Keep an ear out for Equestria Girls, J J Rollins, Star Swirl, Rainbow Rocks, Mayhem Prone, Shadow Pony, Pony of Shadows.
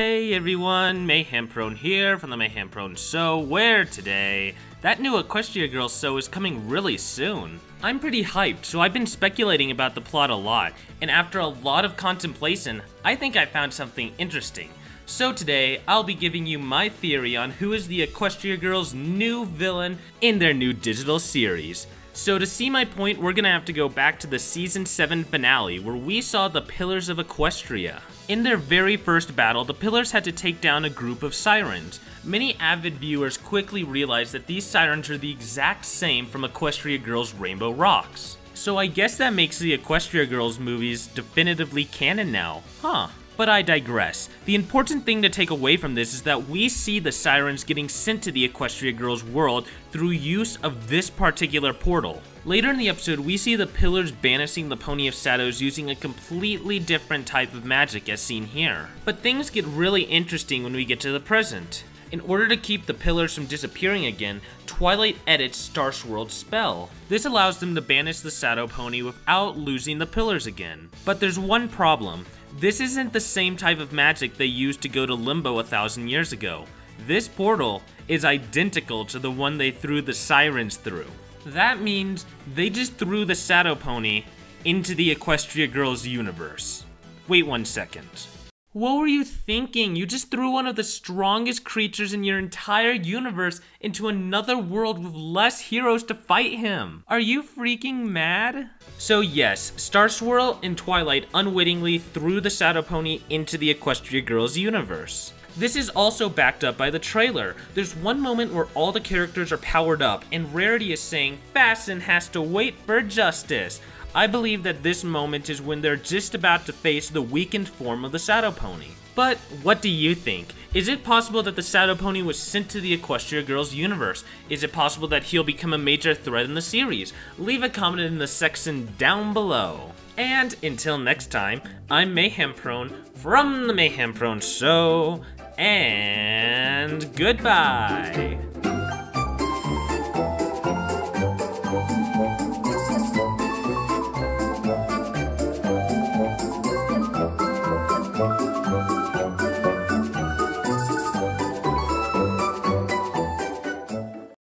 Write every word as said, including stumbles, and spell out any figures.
Hey everyone, Mayhem Prone here from the Mayhem Prone Sew, where today, that new Equestria Girls Sew is coming really soon. I'm pretty hyped, so I've been speculating about the plot a lot, and after a lot of contemplation, I think I found something interesting. So today, I'll be giving you my theory on who is the Equestria Girls' new villain in their new digital series. So to see my point, we're gonna have to go back to the season seven finale, where we saw the Pillars of Equestria. In their very first battle, the Pillars had to take down a group of sirens. Many avid viewers quickly realized that these sirens are the exact same from Equestria Girls' Rainbow Rocks. So I guess that makes the Equestria Girls movies definitively canon now, huh? But I digress. The important thing to take away from this is that we see the sirens getting sent to the Equestria Girls world through use of this particular portal. Later in the episode, we see the Pillars banishing the Pony of Shadows using a completely different type of magic as seen here. But things get really interesting when we get to the present. In order to keep the Pillars from disappearing again, Twilight edits Star Swirl's spell. This allows them to banish the Shadow Pony without losing the Pillars again. But there's one problem. This isn't the same type of magic they used to go to Limbo a thousand years ago. This portal is identical to the one they threw the sirens through. That means they just threw the Shadow Pony into the Equestria Girls universe. Wait one second. What were you thinking? You just threw one of the strongest creatures in your entire universe into another world with less heroes to fight him. Are you freaking mad? So yes, Star Swirl and Twilight unwittingly threw the Shadow Pony into the Equestria Girls universe. This is also backed up by the trailer. There's one moment where all the characters are powered up and Rarity is saying, "Fasten has to wait for justice." I believe that this moment is when they're just about to face the weakened form of the Shadow Pony. But what do you think? Is it possible that the Shadow Pony was sent to the Equestria Girls universe? Is it possible that he'll become a major threat in the series? Leave a comment in the section down below. And until next time, I'm Mayhem Prone from the Mayhem Prone Show, and goodbye.